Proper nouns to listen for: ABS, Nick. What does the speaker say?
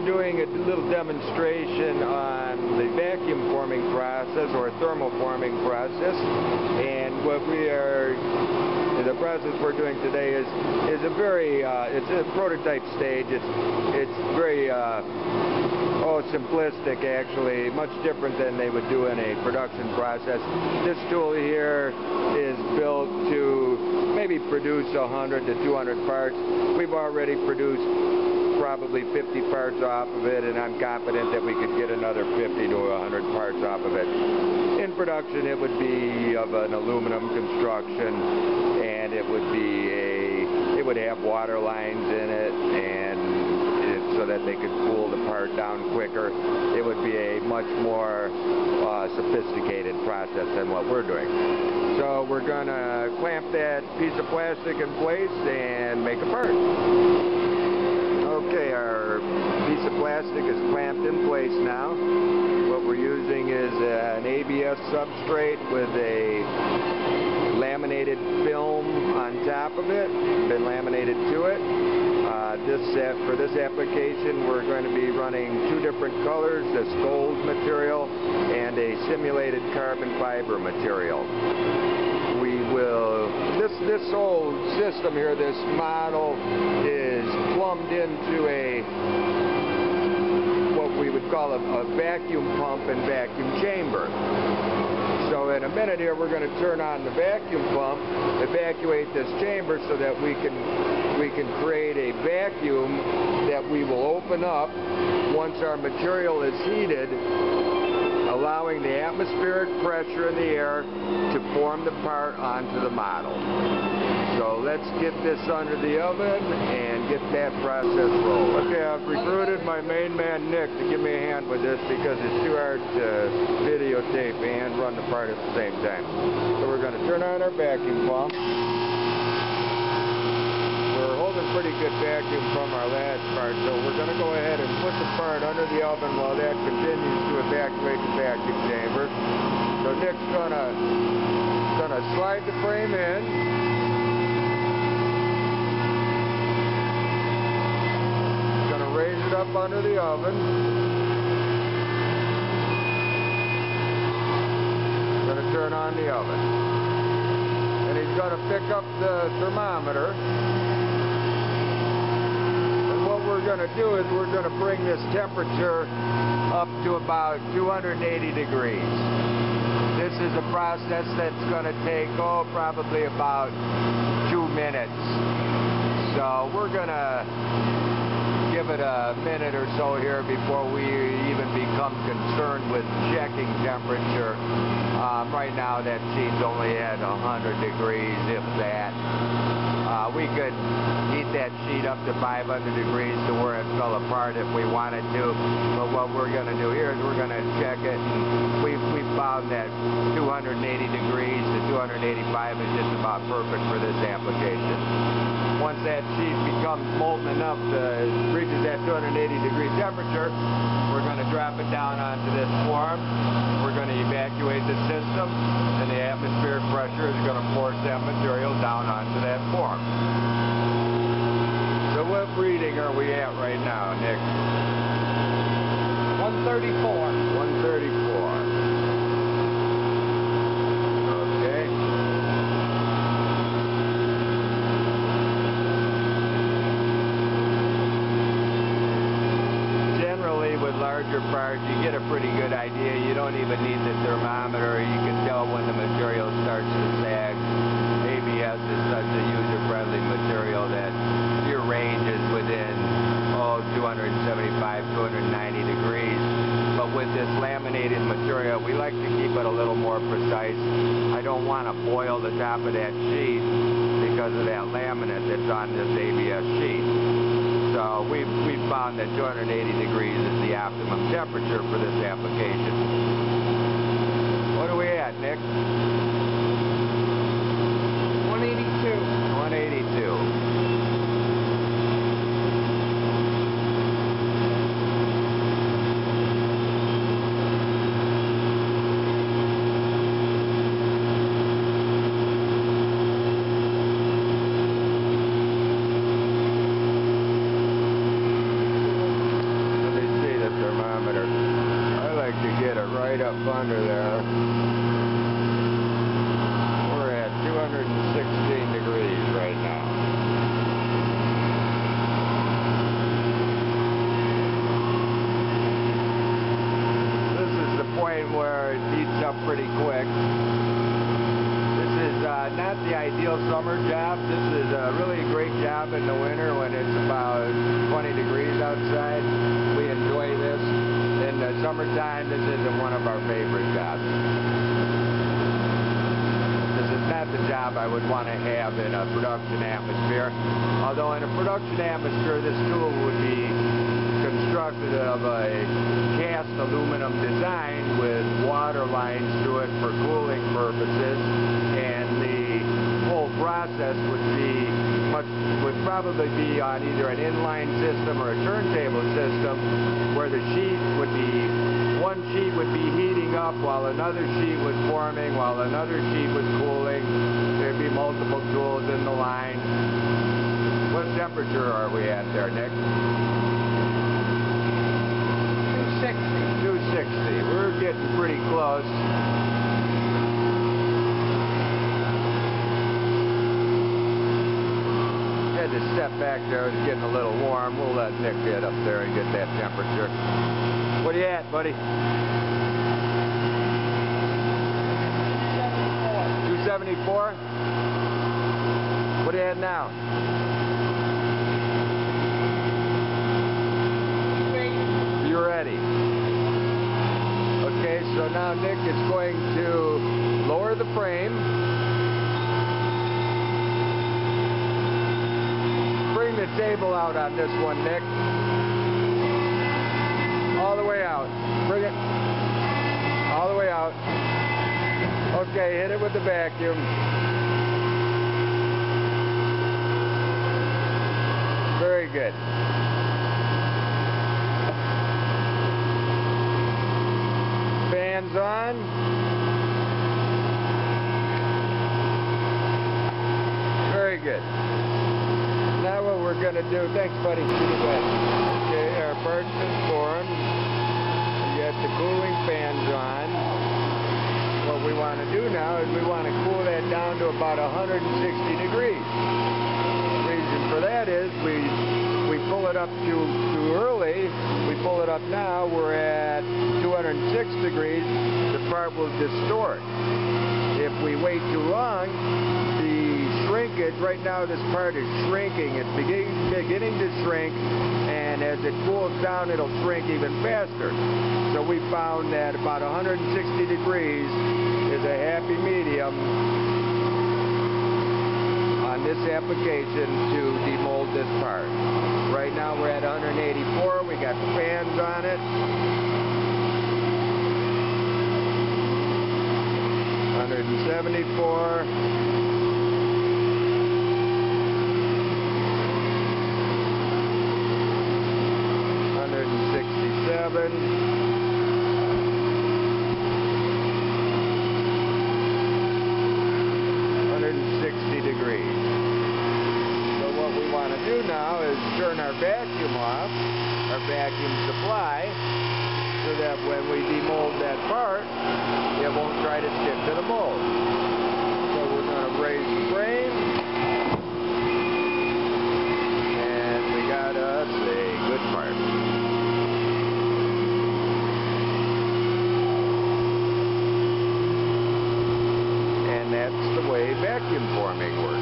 we're doing a little demonstration on the vacuum forming process or thermal forming process, and what we are, the process we're doing today is a very, it's a prototype stage. It's very simplistic, actually, much different than they would do in a production process. This tool here is built to maybe produce 100 to 200 parts. We've already produced probably 50 parts off of it, and I'm confident that we could get another 50 to 100 parts off of it. In production, it would be of an aluminum construction, and it would be it would have water lines in it, and so that they could cool the part down quicker. It would be a much more sophisticated process than what we're doing. So we're going to clamp that piece of plastic in place and make a part. Okay, our piece of plastic is clamped in place now. What we're using is an ABS substrate with a laminated film on top of it, been laminated to it. For this application, we're going to be running two different colors, this gold material and a simulated carbon fiber material. We will, this whole system here, this model is plumbed into a, what we would call a vacuum pump and vacuum chamber. So in a minute here, we're going to turn on the vacuum pump, evacuate this chamber so that we can create a vacuum that we will open up once our material is heated, allowing the atmospheric pressure in the air to form the part onto the model. So let's get this under the oven and get that process rolling. Okay, I've recruited my main man Nick to give me a hand with this because it's too hard to videotape and run the part at the same time. So we're going to turn on our vacuum pump. Pretty good vacuum from our last part, so we're going to go ahead and put the part under the oven while that continues to evacuate the vacuum chamber. So Nick's gonna slide the frame in, gonna raise it up under the oven, gonna turn on the oven, and he's gonna pick up the thermometer. What we're going to do is we're going to bring this temperature up to about 280 degrees. This is a process that's going to take, oh, probably about 2 minutes. So we're going to give it a minute or so here before we even become concerned with checking temperature. Right now that seems only at 100 degrees, if that. We could heat that sheet up to 500 degrees to where it fell apart if we wanted to. But what we're going to do here is we're going to check it. We've found that 280 degrees to 285 is just about perfect for this application. Once that sheet becomes molten enough to reach that 280 degree temperature, we're going to drop it down onto this form. We're going to evacuate the system, and the atmospheric pressure is going to force that material down onto that form. So what reading are we at right now, Nick? 134. 134. Okay. Generally, with larger parts, you get a pretty good idea. You don't even need the thermometer. You can tell when the material starts to sag. ABS is such a user-friendly material that your range is within, oh, 275, 290 degrees. But with this laminated material, we like to keep it a little more precise. I don't want to boil the top of that sheet because of that laminate that's on this ABS sheet. So we've found that 280 degrees is the optimum temperature for this application. What are we at, Nick? 182. So up under there, we're at 216 degrees right now. This is the point where it heats up pretty quick. This is not the ideal summer job. This is a really great job in the winter when it's about 20 degrees outside. We enjoy this. In the summertime, this isn't one of our favorite jobs. This is not the job I would want to have in a production atmosphere. Although in a production atmosphere, this tool would be constructed of a cast aluminum design with water lines to it for cooling purposes, and the whole process would be probably be on either an inline system or a turntable system, where the sheet would be, one sheet would be heating up while another sheet was forming, while another sheet was cooling. There'd be multiple tools in the line. What temperature are we at there, Nick? 260. 260. We're getting pretty close. To step back there, it's getting a little warm. We'll let Nick get up there and get that temperature. What are you at, buddy? 274. 274? What are you at now? 280. You're ready. Okay, so now Nick is going to lower the frame. The table out on this one, Nick. All the way out. Bring it. All the way out. Okay, hit it with the vacuum. Very good. Fans on. Very good. Now what we're going to do, thanks buddy, okay, our parts is formed, we got the cooling fans on. What we want to do now is we want to cool that down to about 160 degrees. The reason for that is we pull it up too early, we pull it up now, we're at 206 degrees, the part will distort. If we wait too long, shrinkage. Right now this part is shrinking. It's beginning to shrink, and as it cools down it'll shrink even faster. So we found that about 160 degrees is a happy medium on this application to demold this part. Right now we're at 184. We got fans on it. $174. Now is turn our vacuum off, our vacuum supply, so that when we demold that part, it won't try to stick to the mold. So we're going to raise the frame, and we got us a good part. And that's the way vacuum forming works.